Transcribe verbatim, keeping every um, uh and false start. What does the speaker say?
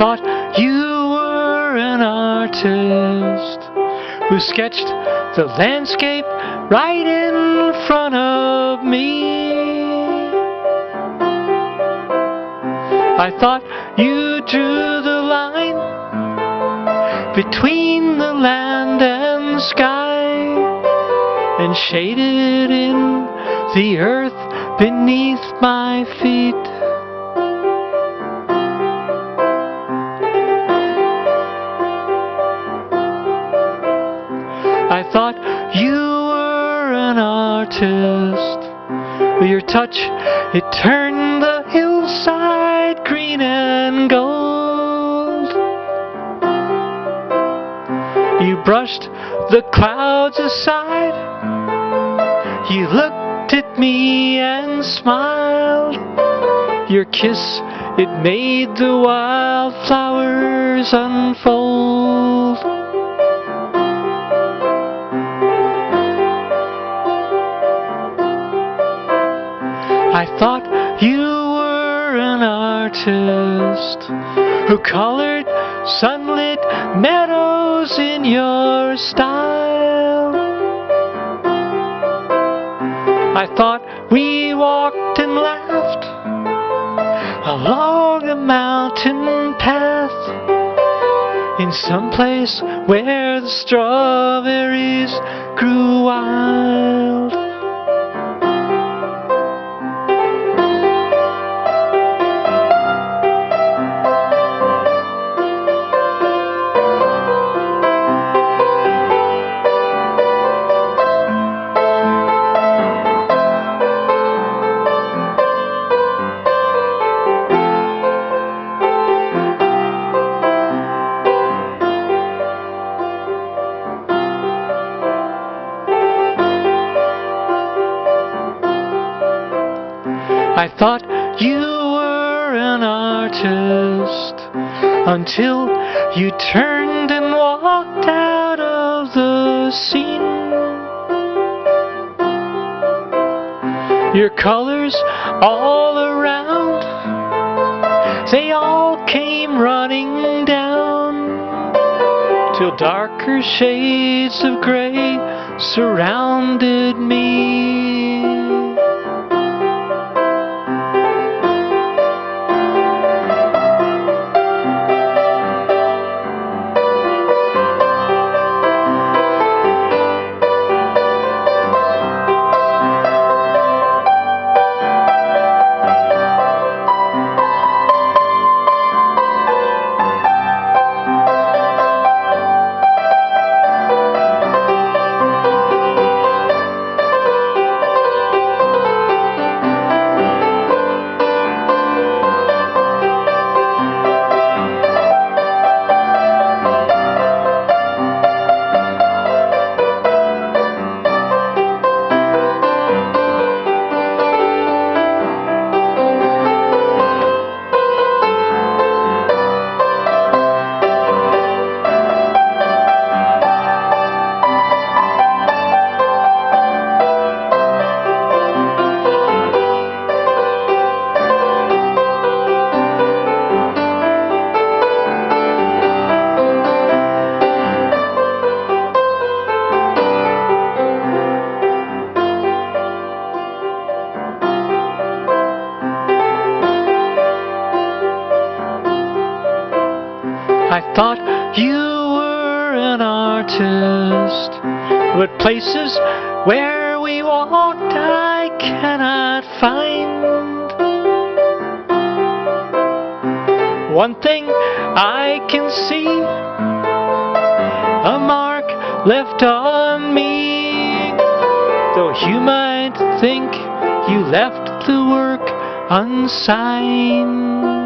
thought you were an artist who sketched the landscape right in front of me. I thought you drew the line between the land and sky and shaded in the earth beneath my feet. I thought you were an artist. With your touch, it turned the hillside green and gold. You brushed the clouds aside. You looked at me and smiled. Your kiss, it made the wildflowers unfold. I thought you were an artist who colored sunlit meadows in your style. I thought we walked and laughed along a mountain path in some place where the strawberries grew wild. I thought you were an artist until you turned and walked out of the scene. Your colors all around, they all came running down till darker shades of gray surrounded me. I thought you were an artist, but places where we walked I cannot find. One thing I can see, a mark left on me, though you might think you left the work unsigned.